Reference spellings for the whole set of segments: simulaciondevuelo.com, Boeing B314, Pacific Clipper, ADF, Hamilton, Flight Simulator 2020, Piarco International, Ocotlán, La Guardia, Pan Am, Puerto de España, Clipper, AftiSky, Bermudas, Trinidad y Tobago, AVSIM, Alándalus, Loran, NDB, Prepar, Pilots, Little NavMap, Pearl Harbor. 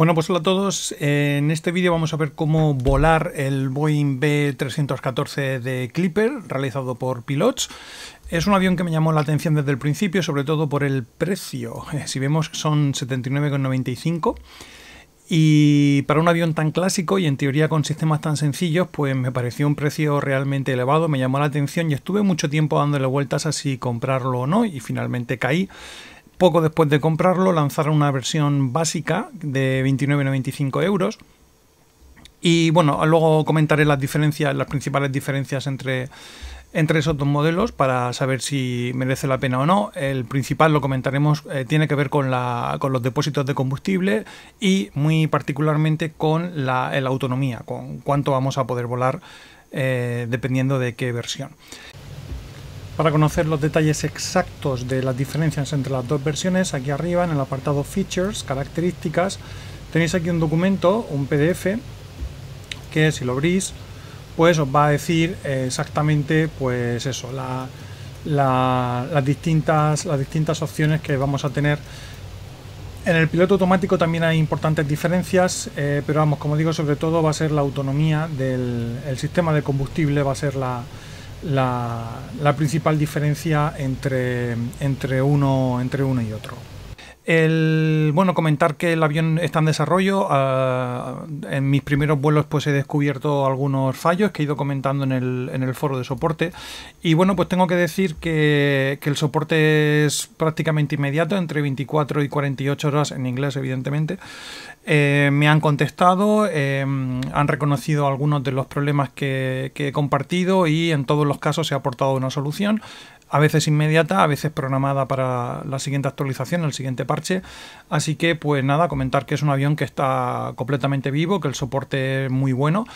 Bueno, pues hola a todos. En este vídeo vamos a ver cómo volar el Boeing B314 de Clipper, realizado por Pilots. Es un avión que me llamó la atención desde el principio, sobre todo por el precio. Si vemos, son 79,95. Y para un avión tan clásico y en teoría con sistemas tan sencillos, pues me pareció un precio realmente elevado, me llamó la atención y estuve mucho tiempo dándole vueltas a si comprarlo o no, y finalmente caí. Poco después de comprarlo lanzaron una versión básica de 29,95 €. Y bueno, luego comentaré las diferencias, las principales diferencias entre esos dos modelos para saber si merece la pena o no. El principal lo comentaremos, tiene que ver con los depósitos de combustible y muy particularmente con la autonomía, con cuánto vamos a poder volar dependiendo de qué versión. Para conocer los detalles exactos de las diferencias entre las dos versiones, aquí arriba en el apartado Features, Características, tenéis aquí un documento, un PDF, que si lo abrís, pues os va a decir exactamente, pues eso, las distintas opciones que vamos a tener. En el piloto automático también hay importantes diferencias, pero vamos, como digo, sobre todo va a ser la autonomía del sistema de combustible, va a ser la principal diferencia entre uno y otro. Bueno, comentar que el avión está en desarrollo. En mis primeros vuelos pues he descubierto algunos fallos que he ido comentando en el foro de soporte. Y bueno, pues tengo que decir que el soporte es prácticamente inmediato, entre 24 y 48 horas, en inglés evidentemente. Me han contestado, han reconocido algunos de los problemas que he compartido y en todos los casos se ha aportado una solución, a veces inmediata, a veces programada para la siguiente actualización, el siguiente parche. Así que pues nada, comentar que es un avión que está completamente vivo, que el soporte es muy bueno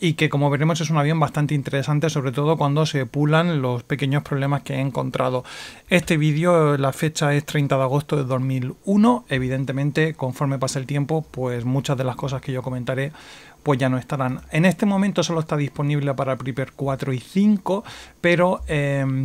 y que, como veremos, es un avión bastante interesante, sobre todo cuando se pulan los pequeños problemas que he encontrado. Este vídeo, la fecha es 30 de agosto de 2001, evidentemente conforme pase el tiempo, pues muchas de las cosas que yo comentaré pues ya no estarán. En este momento solo está disponible para Prepar 4 y 5, pero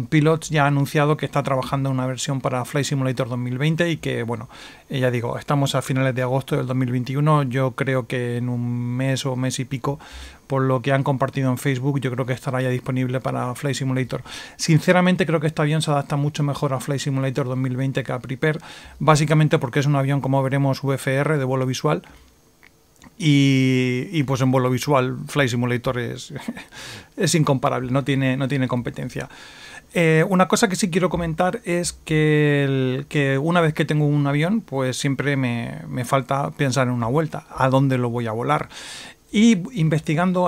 Pilots ya ha anunciado que está trabajando en una versión para Flight Simulator 2020 y que, bueno, ya digo, estamos a finales de agosto del 2021, yo creo que en un mes o mes y pico, por lo que han compartido en Facebook, yo creo que estará ya disponible para Flight Simulator. Sinceramente creo que este avión se adapta mucho mejor a Flight Simulator 2020 que a Prepar, básicamente porque es un avión, como veremos, VFR, de vuelo visual, y pues en vuelo visual Flight Simulator es incomparable, no tiene competencia. Una cosa que sí quiero comentar es que una vez que tengo un avión, pues siempre me falta pensar en una vuelta, a dónde lo voy a volar. Y investigando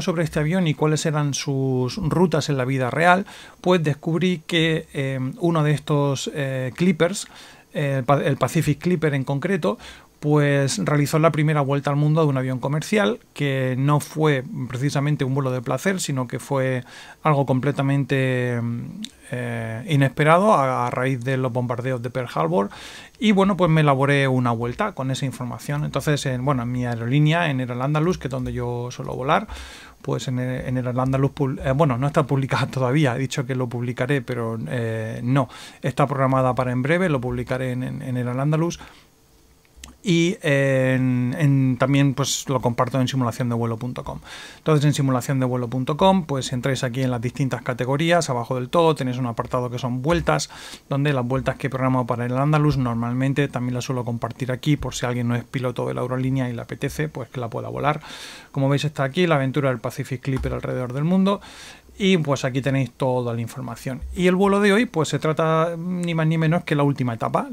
sobre este avión y cuáles eran sus rutas en la vida real, pues descubrí que uno de estos Clippers, el Pacific Clipper en concreto, pues realizó la primera vuelta al mundo de un avión comercial, que no fue precisamente un vuelo de placer, sino que fue algo completamente inesperado a raíz de los bombardeos de Pearl Harbor. Y bueno, pues me elaboré una vuelta con esa información. Entonces, bueno, en mi aerolínea, en el Alándalus, que es donde yo suelo volar, pues en el Alándalus, bueno, no está publicada todavía, he dicho que lo publicaré, pero no, está programada para en breve, lo publicaré en el Alándalus. Y también pues lo comparto en simulaciondevuelo.com. Entonces en simulaciondevuelo.com, pues entráis aquí en las distintas categorías, abajo del todo tenéis un apartado que son vueltas, donde las vueltas que programo para el Alándalus normalmente también las suelo compartir aquí, por si alguien no es piloto de la aerolínea y le apetece, pues que la pueda volar. Como veis, está aquí la aventura del Pacific Clipper alrededor del mundo. Y pues aquí tenéis toda la información. Y el vuelo de hoy pues se trata ni más ni menos que la última etapa,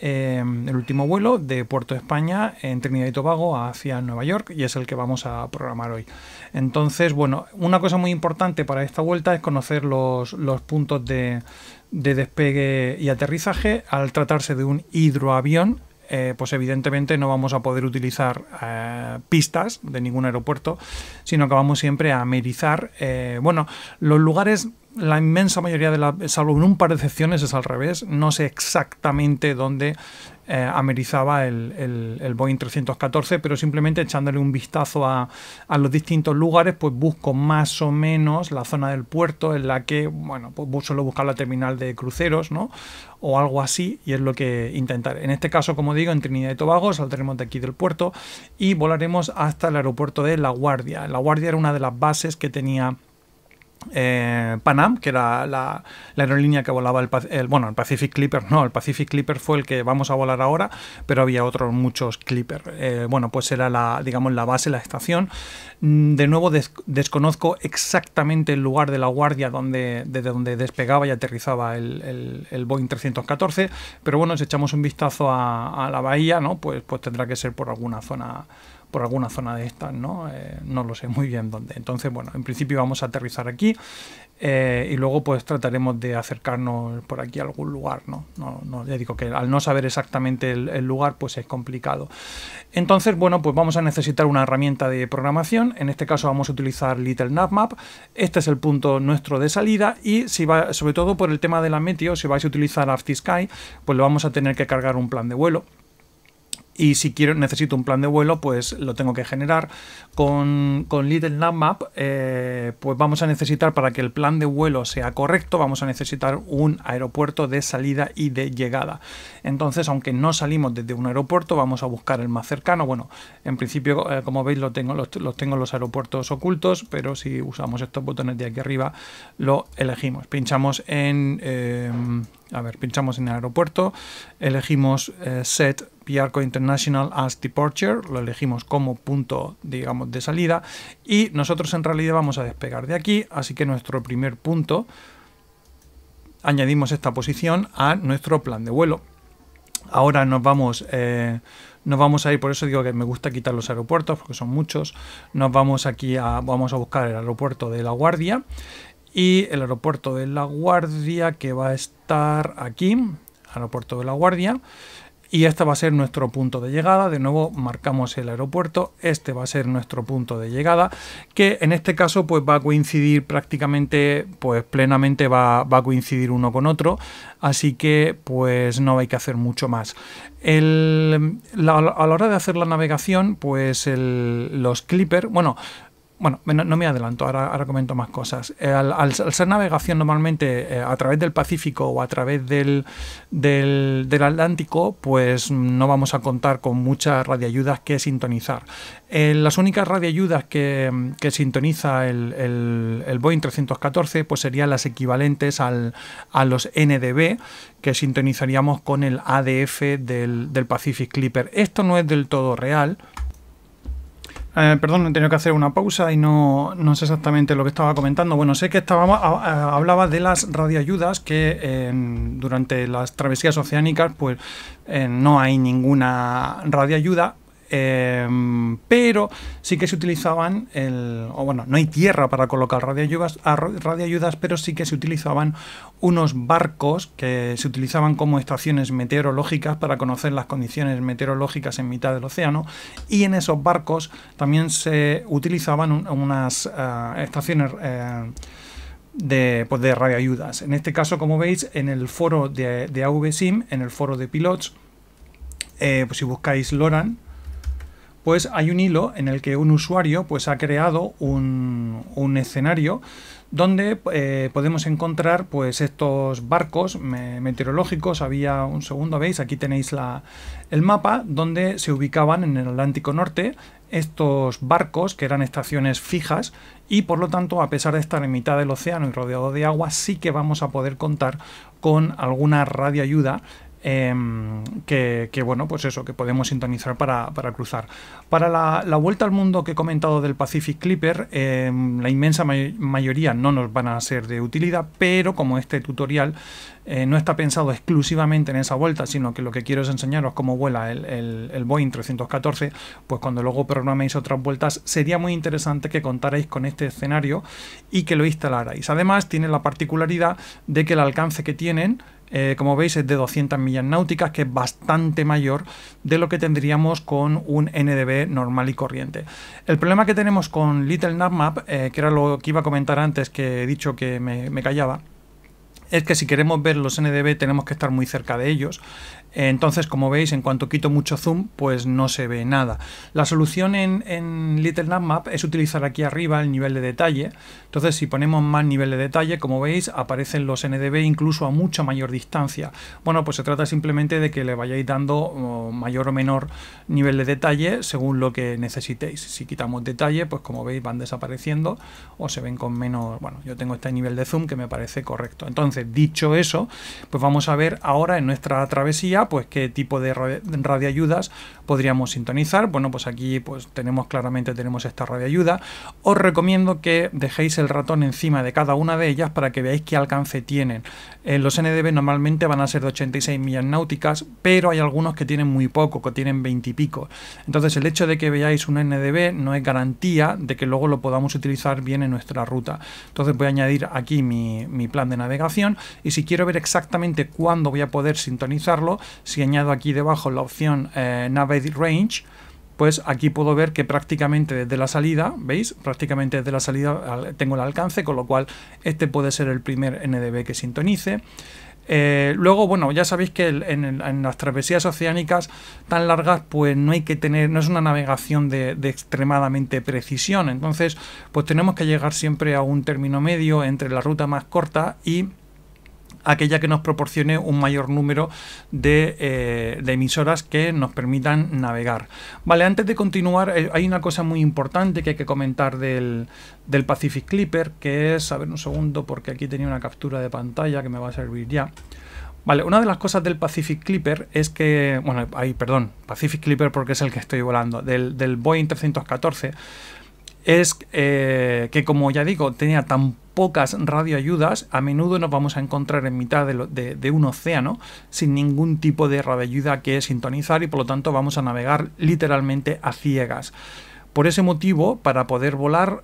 el último vuelo de Puerto de España en Trinidad y Tobago hacia Nueva York, y es el que vamos a programar hoy. Entonces, bueno, una cosa muy importante para esta vuelta es conocer los puntos de despegue y aterrizaje. Al tratarse de un hidroavión, pues evidentemente no vamos a poder utilizar pistas de ningún aeropuerto, sino que vamos siempre a amerizar, bueno, los lugares la inmensa mayoría de las, salvo en un par de excepciones, es al revés. No sé exactamente dónde amerizaba el Boeing 314, pero simplemente echándole un vistazo a los distintos lugares, pues busco más o menos la zona del puerto en la que, bueno, pues suelo buscar la terminal de cruceros, ¿no? O algo así, y es lo que intentaré. En este caso, como digo, en Trinidad y Tobago, saldremos de aquí del puerto y volaremos hasta el aeropuerto de La Guardia. La Guardia era una de las bases que tenía Pan Am, que era la aerolínea que volaba el Pacific Clipper. No, el Pacific Clipper fue el que vamos a volar ahora, pero había otros muchos Clipper. Bueno, pues era digamos la base, la estación. De nuevo desconozco exactamente el lugar de La Guardia desde donde despegaba y aterrizaba el Boeing 314, pero bueno, si echamos un vistazo a la bahía, ¿no? Pues tendrá que ser por alguna zona de estas, ¿no? No lo sé muy bien dónde. Entonces, bueno, en principio vamos a aterrizar aquí y luego pues trataremos de acercarnos por aquí a algún lugar, ¿no? Ya digo que al no saber exactamente el lugar, pues es complicado. Entonces, bueno, pues vamos a necesitar una herramienta de programación. En este caso vamos a utilizar Little NavMap. Este es el punto nuestro de salida y sobre todo por el tema de la meteo, si vais a utilizar AftiSky, pues lo vamos a tener que cargar un plan de vuelo. Y si necesito un plan de vuelo, pues lo tengo que generar. Con Little NavMap, pues vamos a necesitar, para que el plan de vuelo sea correcto, vamos a necesitar un aeropuerto de salida y de llegada. Entonces, aunque no salimos desde un aeropuerto, vamos a buscar el más cercano. Bueno, en principio, como veis, los tengo los aeropuertos ocultos, pero si usamos estos botones de aquí arriba, lo elegimos. Pinchamos en... pinchamos en el aeropuerto, elegimos Set Piarco International as Departure, lo elegimos como punto, digamos, de salida, y nosotros en realidad vamos a despegar de aquí, así que nuestro primer punto, añadimos esta posición a nuestro plan de vuelo. Ahora nos vamos a ir, por eso digo que me gusta quitar los aeropuertos, porque son muchos. Nos vamos aquí vamos a buscar el aeropuerto de La Guardia, y el aeropuerto de La Guardia, que va a estar aquí, aeropuerto de La Guardia, y este va a ser nuestro punto de llegada. De nuevo marcamos el aeropuerto, este va a ser nuestro punto de llegada, que en este caso pues va a coincidir prácticamente, pues plenamente va a coincidir uno con otro, así que pues no hay que hacer mucho más. A la hora de hacer la navegación, pues los Clipper, bueno, no me adelanto, ahora comento más cosas. Al ser navegación normalmente a través del Pacífico o a través del Atlántico, pues no vamos a contar con muchas radioayudas que sintonizar. Las únicas radioayudas que sintoniza el Boeing 314 pues serían las equivalentes a los NDB, que sintonizaríamos con el ADF del Pacific Clipper. Esto no es del todo real. Perdón, he tenido que hacer una pausa y no sé exactamente lo que estaba comentando. Bueno, sé que hablaba de las radioayudas que durante las travesías oceánicas pues no hay ninguna radioayuda. Pero sí que se utilizaban, no hay tierra para colocar radioayudas, pero sí que se utilizaban unos barcos que se utilizaban como estaciones meteorológicas para conocer las condiciones meteorológicas en mitad del océano, y en esos barcos también se utilizaban unas estaciones de radioayudas. En este caso, como veis, en el foro de AVSIM, en el foro de Pilots, pues si buscáis Loran, pues hay un hilo en el que un usuario pues ha creado un escenario donde podemos encontrar pues estos barcos meteorológicos. Había un segundo, veis, aquí tenéis el mapa donde se ubicaban en el Atlántico Norte estos barcos, que eran estaciones fijas, y por lo tanto, a pesar de estar en mitad del océano y rodeado de agua, sí que vamos a poder contar con alguna radioayuda que podemos sintonizar para cruzar. Para la vuelta al mundo que he comentado del Pacific Clipper, la inmensa mayoría no nos van a ser de utilidad, pero como este tutorial no está pensado exclusivamente en esa vuelta, sino que lo que quiero es enseñaros cómo vuela el Boeing 314, pues cuando luego programéis otras vueltas, sería muy interesante que contarais con este escenario y que lo instalarais. Además, tiene la particularidad de que el alcance que tienen Como veis es de 200 millas náuticas, que es bastante mayor de lo que tendríamos con un NDB normal y corriente. El problema que tenemos con Little NavMap, que era lo que iba a comentar antes, que he dicho que me callaba, es que si queremos ver los NDB tenemos que estar muy cerca de ellos. Entonces, como veis, en cuanto quito mucho zoom, pues no se ve nada. La solución en Little NavMap es utilizar aquí arriba el nivel de detalle. Entonces, si ponemos más nivel de detalle, como veis, aparecen los NDB incluso a mucha mayor distancia. Bueno, pues se trata simplemente de que le vayáis dando mayor o menor nivel de detalle según lo que necesitéis. Si quitamos detalle, pues como veis van desapareciendo o se ven con menos... Bueno, yo tengo este nivel de zoom que me parece correcto. Entonces, dicho eso, pues vamos a ver ahora en nuestra travesía pues qué tipo de radioayudas podríamos sintonizar. Bueno, pues aquí pues tenemos esta radioayuda. Os recomiendo que dejéis el ratón encima de cada una de ellas para que veáis qué alcance tienen. Los NDB normalmente van a ser de 86 millas náuticas, pero hay algunos que tienen muy poco, que tienen 20 y pico. Entonces el hecho de que veáis un NDB no es garantía de que luego lo podamos utilizar bien en nuestra ruta. Entonces voy a añadir aquí mi plan de navegación, y si quiero ver exactamente cuándo voy a poder sintonizarlo, si añado aquí debajo la opción Navigate Range, pues aquí puedo ver que prácticamente desde la salida, ¿veis? Prácticamente desde la salida tengo el alcance, con lo cual este puede ser el primer NDB que sintonice. Luego, bueno, ya sabéis que en las travesías oceánicas tan largas, pues no es una navegación de extremadamente precisión. Entonces, pues tenemos que llegar siempre a un término medio entre la ruta más corta y aquella que nos proporcione un mayor número de emisoras que nos permitan navegar. Vale, antes de continuar, hay una cosa muy importante que hay que comentar del Pacific Clipper, que es, a ver un segundo, porque aquí tenía una captura de pantalla que me va a servir ya. Vale, una de las cosas del Pacific Clipper es que, bueno, perdón, Pacific Clipper porque es el que estoy volando, del Boeing 314, es que, como ya digo, tenía tan pocas radioayudas, a menudo nos vamos a encontrar en mitad de un océano sin ningún tipo de radioayuda que sintonizar, y por lo tanto vamos a navegar literalmente a ciegas. Por ese motivo, para poder volar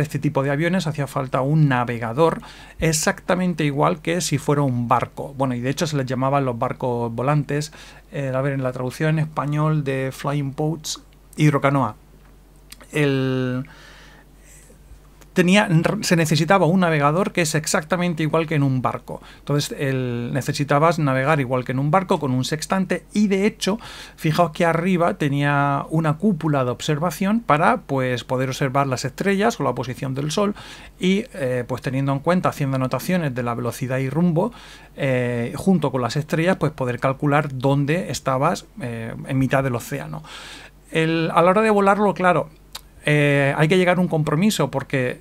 este tipo de aviones hacía falta un navegador exactamente igual que si fuera un barco. Bueno, y de hecho se les llamaban los barcos volantes, a ver, en la traducción en español de Flying Boats, hidrocanoa. Se necesitaba un navegador que es exactamente igual que en un barco. Entonces necesitabas navegar igual que en un barco, con un sextante, y de hecho, fijaos que arriba tenía una cúpula de observación para pues poder observar las estrellas o la posición del sol, y pues teniendo en cuenta, haciendo anotaciones de la velocidad y rumbo, junto con las estrellas, pues poder calcular dónde estabas en mitad del océano. A la hora de volarlo, claro, hay que llegar a un compromiso, porque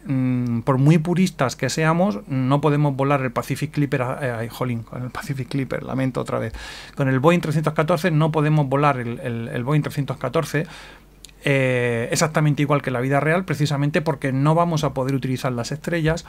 por muy puristas que seamos, no podemos volar el Pacific Clipper, con el Pacific Clipper, lamento otra vez, con el Boeing 314 no podemos volar el Boeing 314 exactamente igual que la vida real, precisamente porque no vamos a poder utilizar las estrellas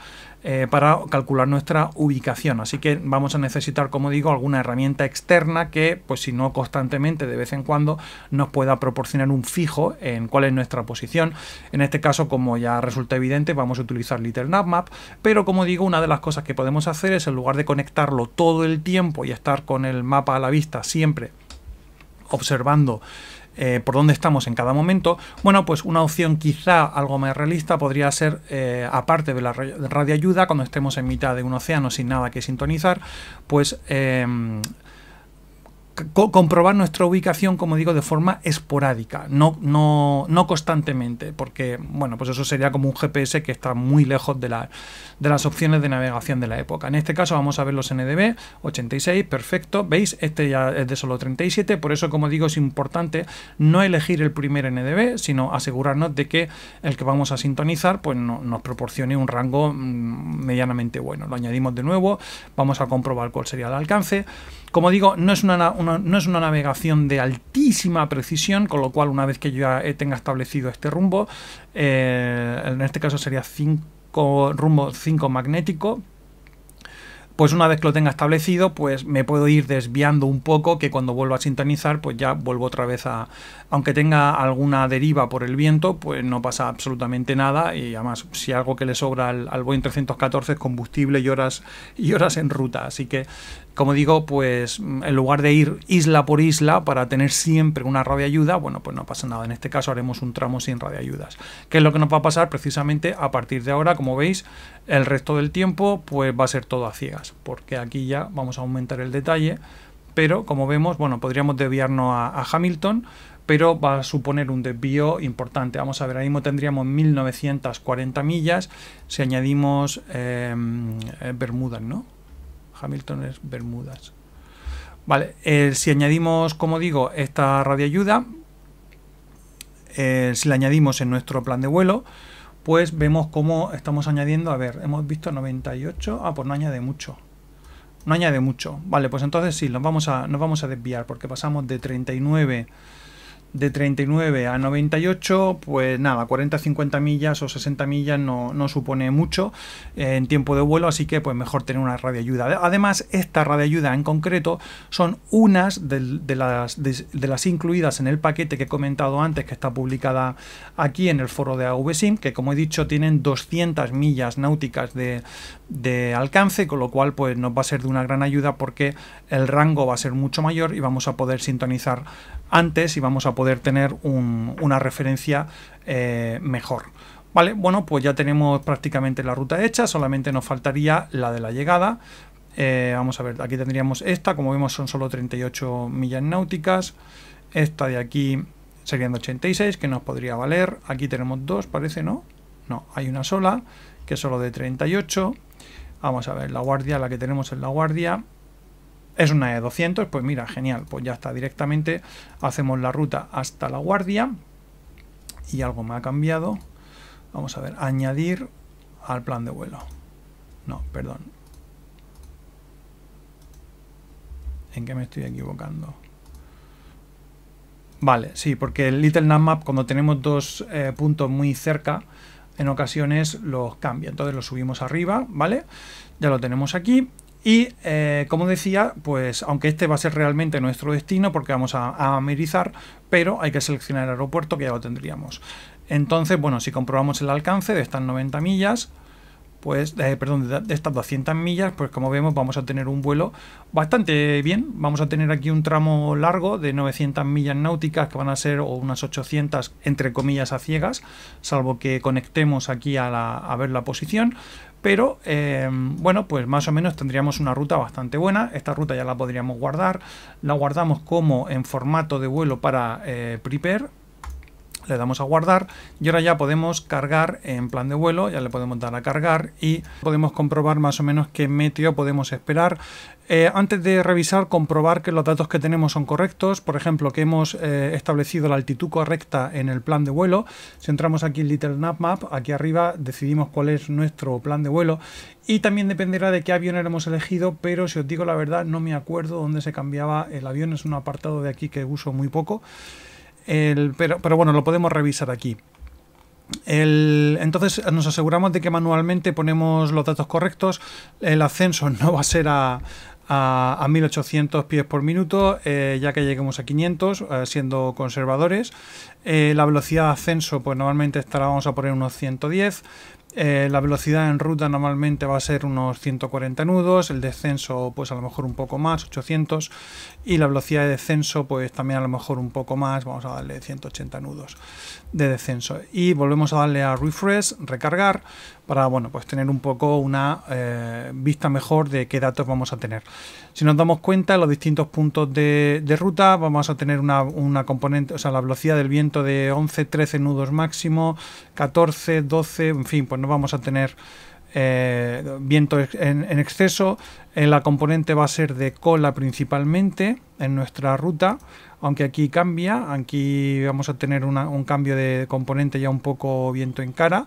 para calcular nuestra ubicación. Así que vamos a necesitar, como digo, alguna herramienta externa que, pues si no constantemente, de vez en cuando, nos pueda proporcionar un fijo en cuál es nuestra posición. En este caso, como ya resulta evidente, vamos a utilizar Little NavMap, pero como digo, una de las cosas que podemos hacer es, en lugar de conectarlo todo el tiempo y estar con el mapa a la vista siempre observando por dónde estamos en cada momento, bueno, pues una opción quizá algo más realista podría ser, aparte de la radioayuda, cuando estemos en mitad de un océano sin nada que sintonizar, pues comprobar nuestra ubicación, como digo, de forma esporádica, no constantemente, porque bueno, pues eso sería como un GPS que está muy lejos de las opciones de navegación de la época. En este caso vamos a ver los NDB, 86, perfecto, veis, este ya es de solo 37, por eso, como digo, es importante no elegir el primer NDB, sino asegurarnos de que el que vamos a sintonizar pues nos proporcione un rango medianamente bueno. Lo añadimos de nuevo, vamos a comprobar cuál sería el alcance. Como digo, no es una navegación de altísima precisión, con lo cual, una vez que yo ya tenga establecido este rumbo, en este caso sería rumbo 5 magnético, pues una vez que lo tenga establecido, pues me puedo ir desviando un poco, que cuando vuelva a sintonizar, pues ya vuelvo otra vez a... Aunque tenga alguna deriva por el viento, pues no pasa absolutamente nada, y además si algo que le sobra al Boeing 314 es combustible y horas en ruta. Así que, como digo, pues en lugar de ir isla por isla para tener siempre una radioayuda, bueno, pues no pasa nada. En este caso haremos un tramo sin radioayudas. ¿Qué es lo que nos va a pasar precisamente a partir de ahora? Como veis, el resto del tiempo pues va a ser todo a ciegas, porque aquí ya vamos a aumentar el detalle, pero como vemos, bueno, podríamos desviarnos a Hamilton, pero va a suponer un desvío importante. Vamos a ver, ahora mismo tendríamos 1940 millas, si añadimos Bermudas, ¿no? Hamilton es Bermudas. Vale, si añadimos, como digo, esta radioayuda, si la añadimos en nuestro plan de vuelo, pues vemos cómo estamos añadiendo, a ver, hemos visto 98, ah, pues no añade mucho. No añade mucho. Vale, pues entonces sí, nos vamos a desviar, porque pasamos de 39 a 98, pues nada, 40, 50 millas o 60 millas no supone mucho en tiempo de vuelo, así que pues mejor tener una radioayuda. Además, esta radioayuda en concreto son unas de las incluidas en el paquete que he comentado antes, que está publicada aquí en el foro de AVSIM, que como he dicho tienen 200 millas náuticas de alcance, con lo cual pues nos va a ser de una gran ayuda, porque el rango va a ser mucho mayor y vamos a poder sintonizar antes y vamos a poder tener una referencia mejor. Vale, bueno, pues ya tenemos prácticamente la ruta hecha, solamente nos faltaría la de la llegada. Vamos a ver, aquí tendríamos esta, como vemos son solo 38 millas náuticas, esta de aquí serían 86, que nos podría valer. Aquí tenemos dos, parece, ¿no? No, hay una sola, que es solo de 38, vamos a ver, La Guardia, la que tenemos en La Guardia, es una de 200, pues mira, genial, pues ya está, directamente hacemos la ruta hasta La Guardia. Y algo me ha cambiado, vamos a ver, añadir al plan de vuelo, no, perdón, ¿en qué me estoy equivocando? Vale, sí, porque el Little NavMap, cuando tenemos dos puntos muy cerca, en ocasiones los cambia, entonces los subimos arriba, ¿vale? Ya lo tenemos aquí. Y como decía, pues aunque este va a ser realmente nuestro destino, porque vamos a amerizar, pero hay que seleccionar el aeropuerto, que ya lo tendríamos. Entonces, bueno, si comprobamos el alcance de estas 90 millas, pues, perdón, de estas 200 millas, pues como vemos vamos a tener un vuelo bastante bien. Vamos a tener aquí un tramo largo de 900 millas náuticas, que van a ser unas 800, entre comillas, a ciegas, salvo que conectemos aquí a ver la posición. Pero, bueno, pues más o menos tendríamos una ruta bastante buena. Esta ruta ya la podríamos guardar. La guardamos como en formato de vuelo para Prepar. Le damos a guardar y ahora ya podemos cargar en plan de vuelo, ya le podemos dar a cargar y podemos comprobar más o menos qué meteo podemos esperar. Antes de revisar, comprobar que los datos que tenemos son correctos, por ejemplo, que hemos establecido la altitud correcta en el plan de vuelo. Si entramos aquí en Little NavMap, aquí arriba decidimos cuál es nuestro plan de vuelo, y también dependerá de qué avión hemos elegido, pero si os digo la verdad no me acuerdo dónde se cambiaba el avión, es un apartado de aquí que uso muy poco. Pero bueno, lo podemos revisar aquí. Entonces nos aseguramos de que manualmente ponemos los datos correctos. El ascenso no va a ser a 1800 pies por minuto, ya que lleguemos a 500, siendo conservadores. La velocidad de ascenso, pues normalmente estará, vamos a poner unos 110. La velocidad en ruta normalmente va a ser unos 140 nudos, el descenso pues a lo mejor un poco más, 800, y la velocidad de descenso pues también a lo mejor un poco más, vamos a darle 180 nudos de descenso. Y volvemos a darle a refresh, recargar, para bueno, pues tener un poco una vista mejor de qué datos vamos a tener. Si nos damos cuenta, en los distintos puntos de ruta vamos a tener una componente, o sea, la velocidad del viento de 11, 13 nudos máximo, 14, 12, en fin, pues no vamos a tener viento en exceso. La componente va a ser de cola principalmente en nuestra ruta, aunque aquí cambia, aquí vamos a tener un cambio de componente, ya un poco viento en cara,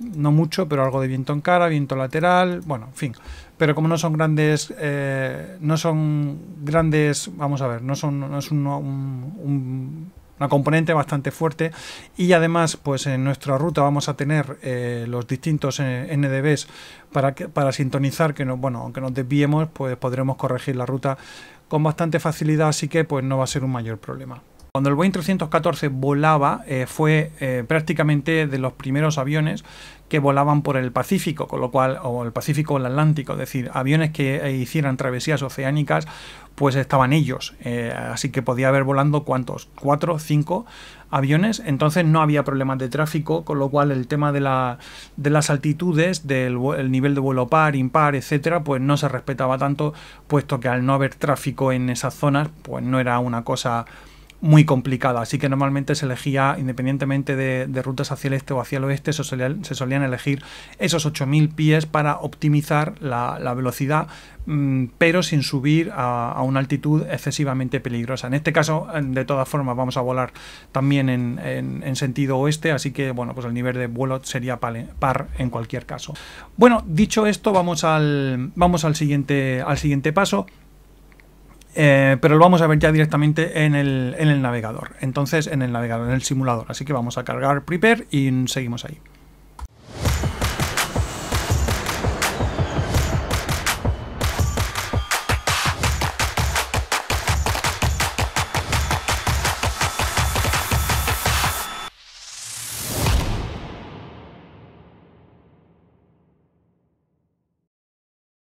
no mucho, pero algo de viento en cara, viento lateral, bueno, en fin. Pero como no son grandes, vamos a ver, no es un una componente bastante fuerte. Y además, pues en nuestra ruta vamos a tener los distintos NDBs para sintonizar, que no, bueno, aunque nos desviemos, pues podremos corregir la ruta con bastante facilidad, así que pues no va a ser un mayor problema. Cuando el Boeing 314 volaba, fue prácticamente de los primeros aviones que volaban por el Pacífico, con lo cual, o el Pacífico o el Atlántico, es decir, aviones que hicieran travesías oceánicas, pues estaban ellos. Así que podía haber volando, ¿cuántos? 4 o 5 aviones. Entonces no había problemas de tráfico, con lo cual el tema de las altitudes, del nivel de vuelo par, impar, etcétera, pues no se respetaba tanto, puesto que al no haber tráfico en esas zonas, pues no era una cosa muy complicada, así que normalmente se elegía, independientemente de rutas hacia el este o hacia el oeste, se solían elegir esos 8000 pies para optimizar la velocidad, pero sin subir a una altitud excesivamente peligrosa. En este caso, de todas formas, vamos a volar también en sentido oeste, así que bueno, pues el nivel de vuelo sería par en cualquier caso. Bueno, dicho esto, vamos al siguiente paso. Pero lo vamos a ver ya directamente en el navegador, en el simulador. Así que vamos a cargar Prepar y seguimos ahí.